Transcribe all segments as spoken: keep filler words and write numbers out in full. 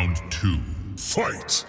Round two, fight!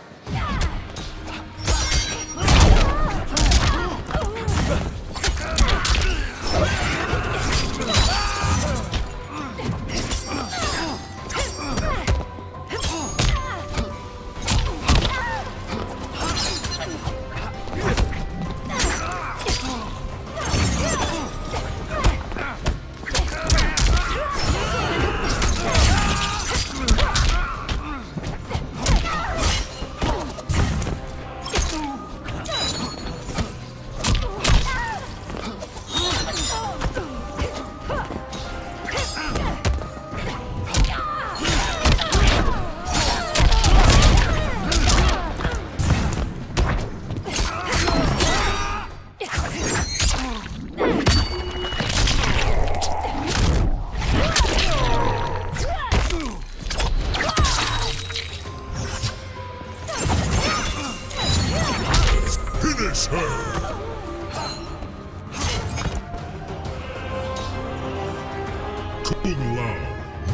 Kung Lao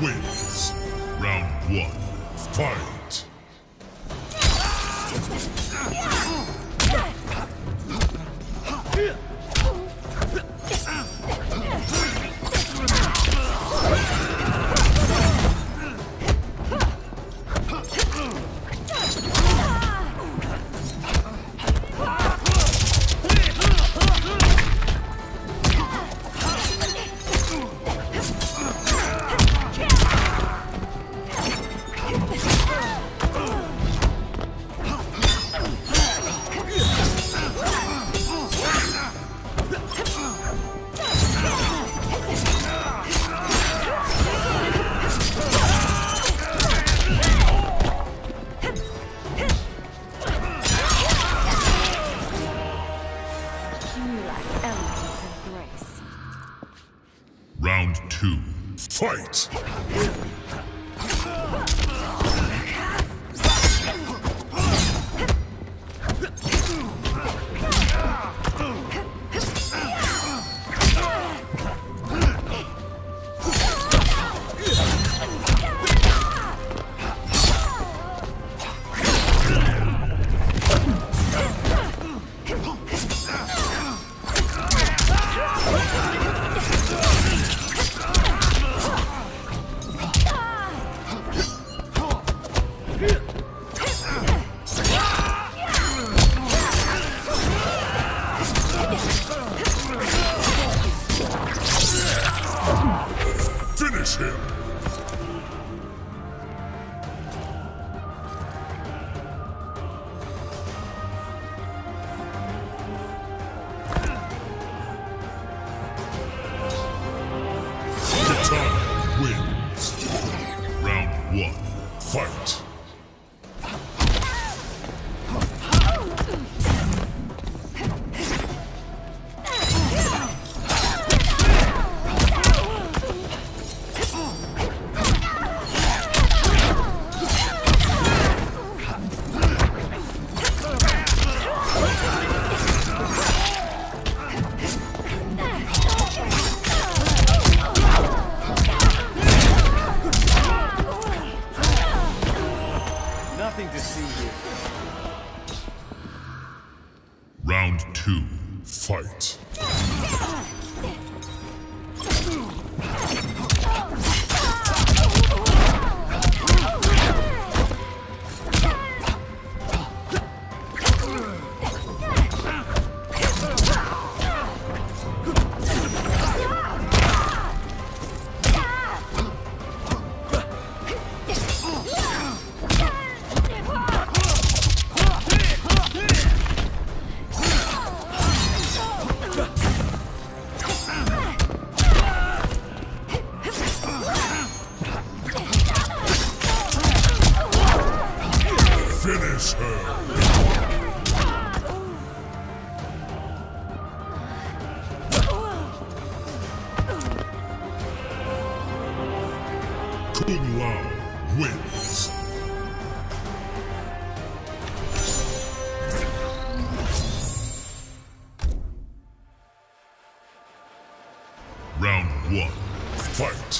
wins. Round one, fight! Round two, fight! Fight! Round two, fight! Kung Lao wins. Round one, fight.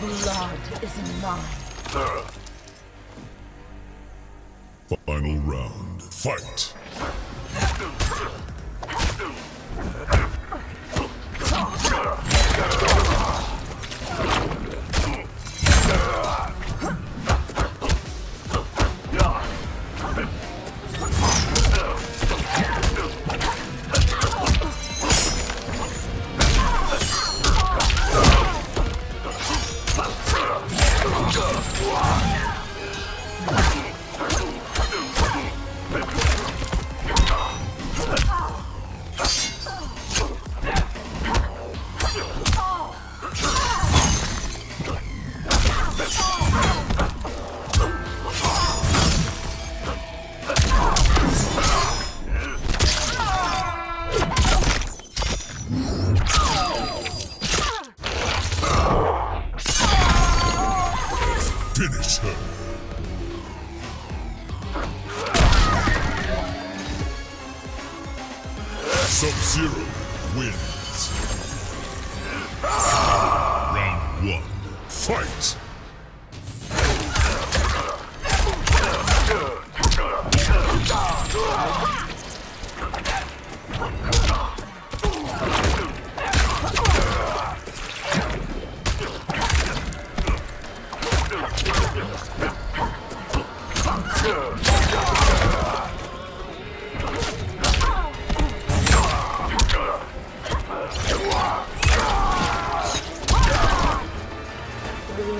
blood is mine. Final round. Fight! Sub-Zero wins. Round one, fight!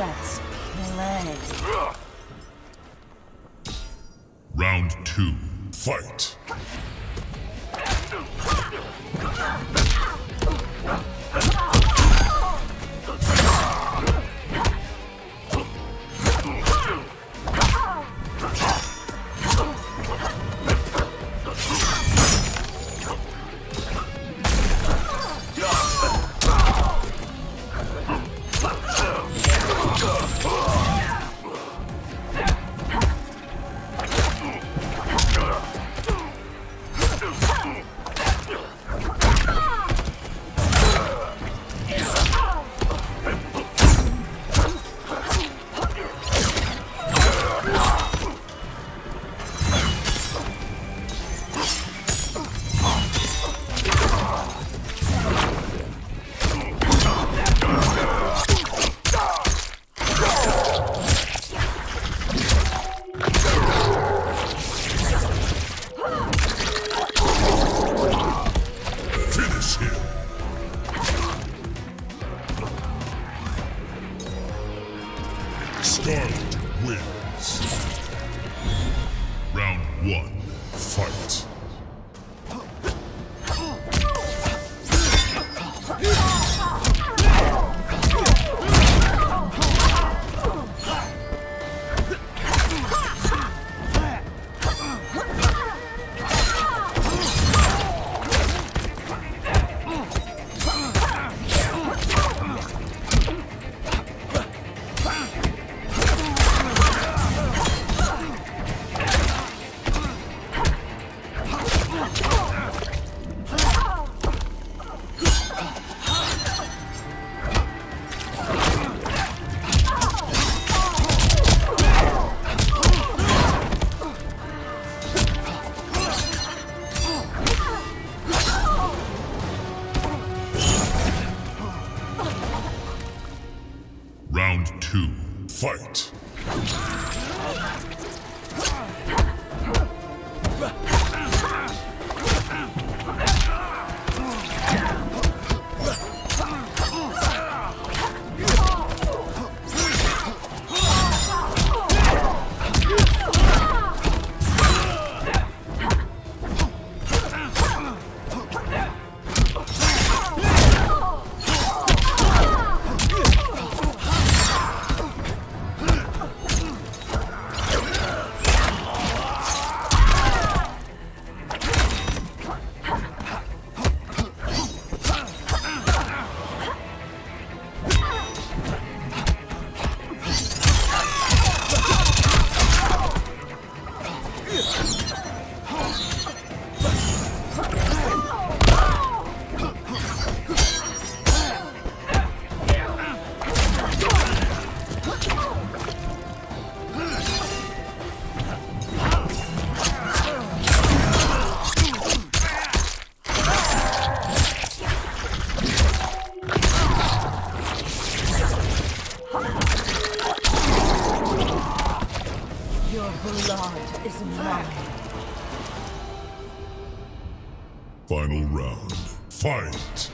Let's play. Round two, fight. Skarlet wins. Round one, fight. Round two, fight! Kung Lao is mine. Final round. Fight!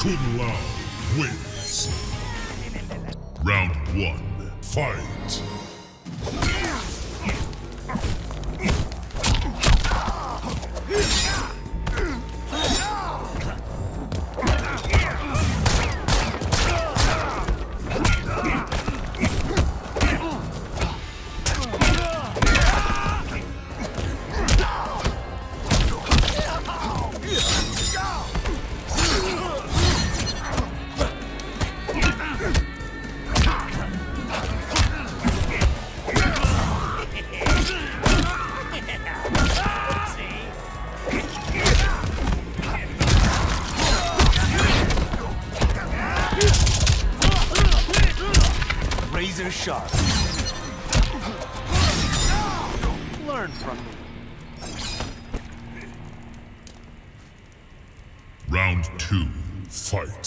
Kung Lao wins. Round one, fight. Sharp. Learn from me. Round two, fight.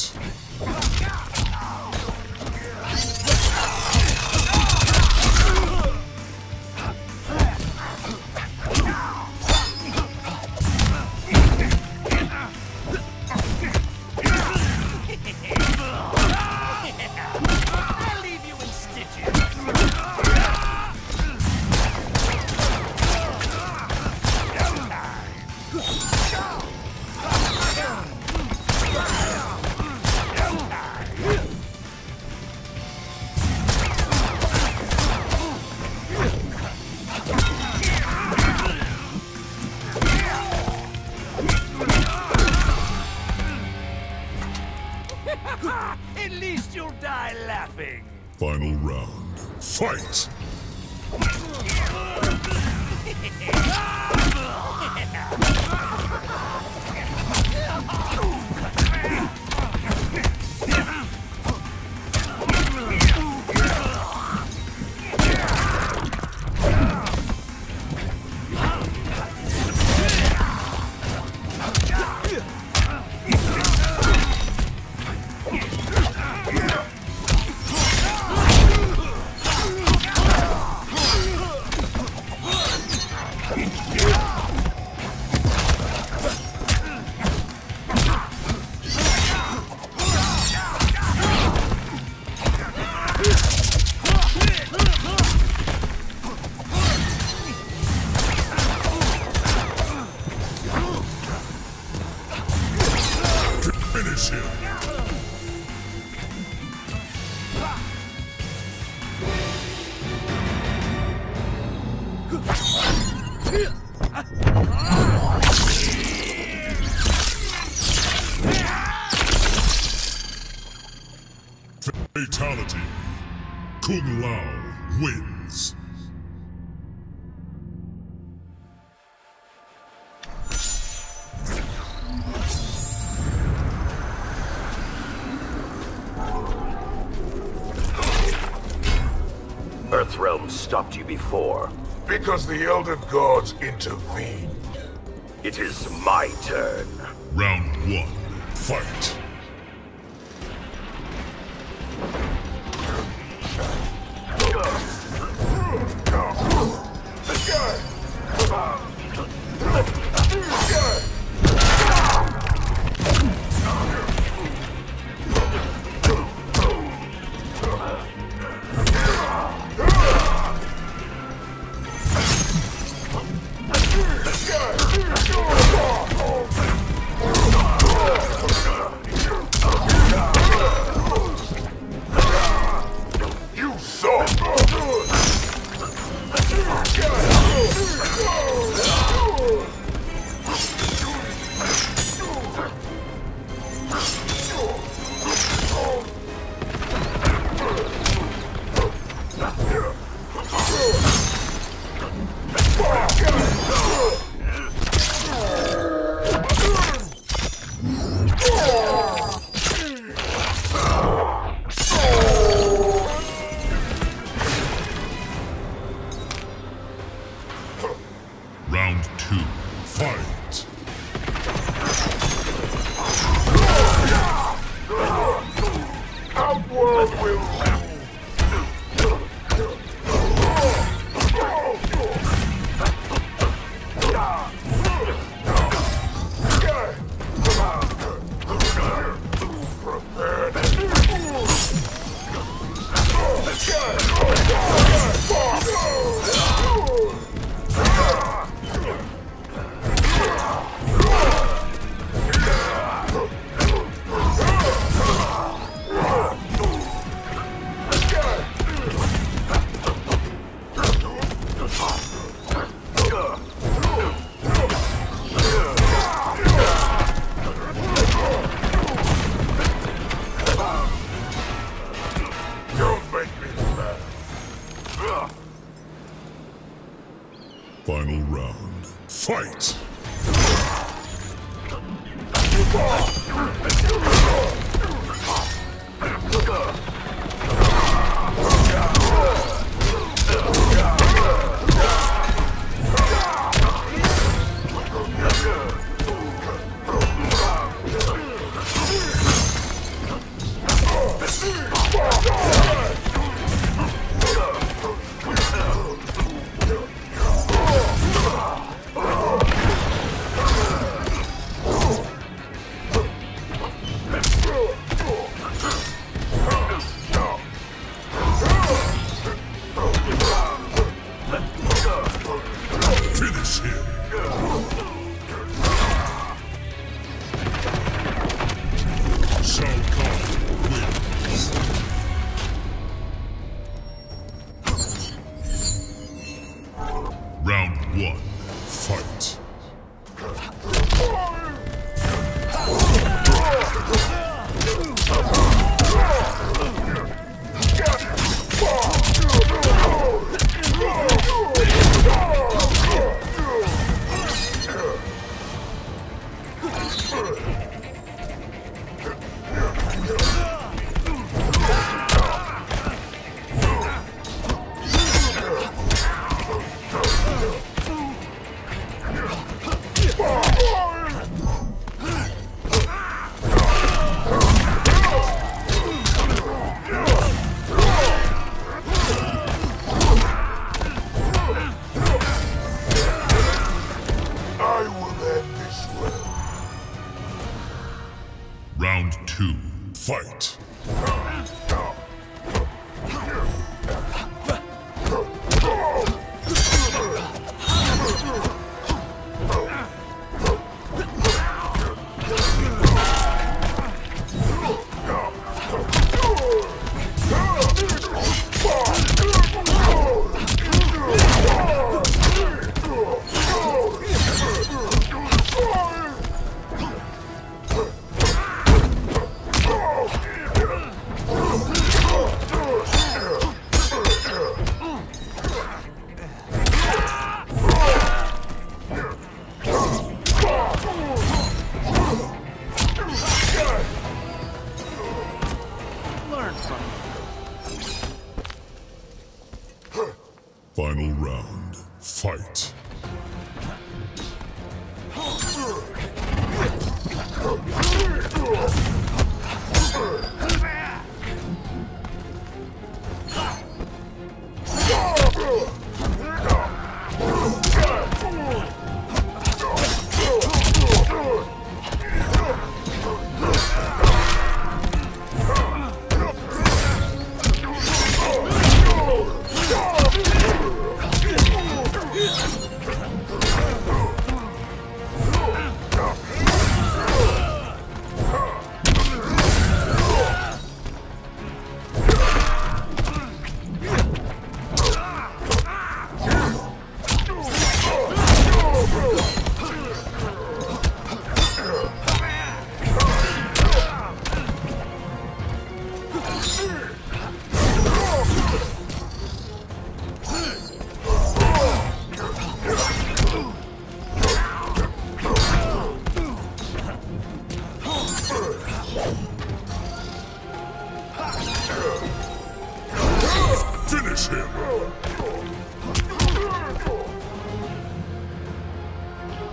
At least you'll die laughing. Final round. Fight! Fatality. Kung Lao wins. Earthrealm stopped you before. Because the Elder Gods intervened. It is my turn. Round one, fight. Final round, fight! Final round, fight.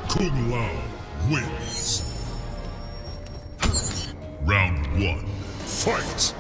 Kung Lao wins. Round one, fight! Fight.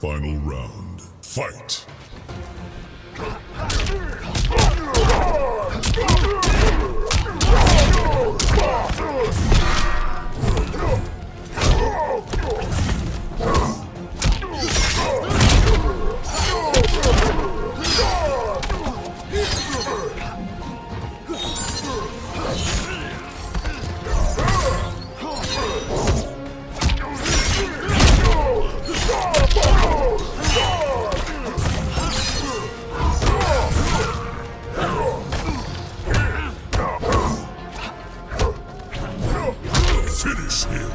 Final round, fight! Finish him.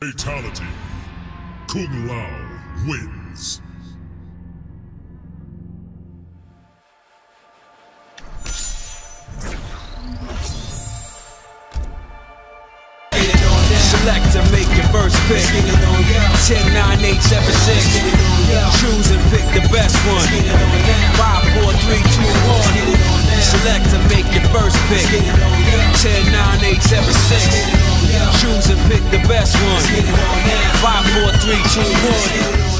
Fatality. Kung Lao wins. Select and make your first pick. ten, nine, eight, seven, six. Choose and pick the best one. five, four, three, two, one. Select and make your first pick. ten, nine, eight, seven, six. Choose and pick the best one. five, four, three, two, one.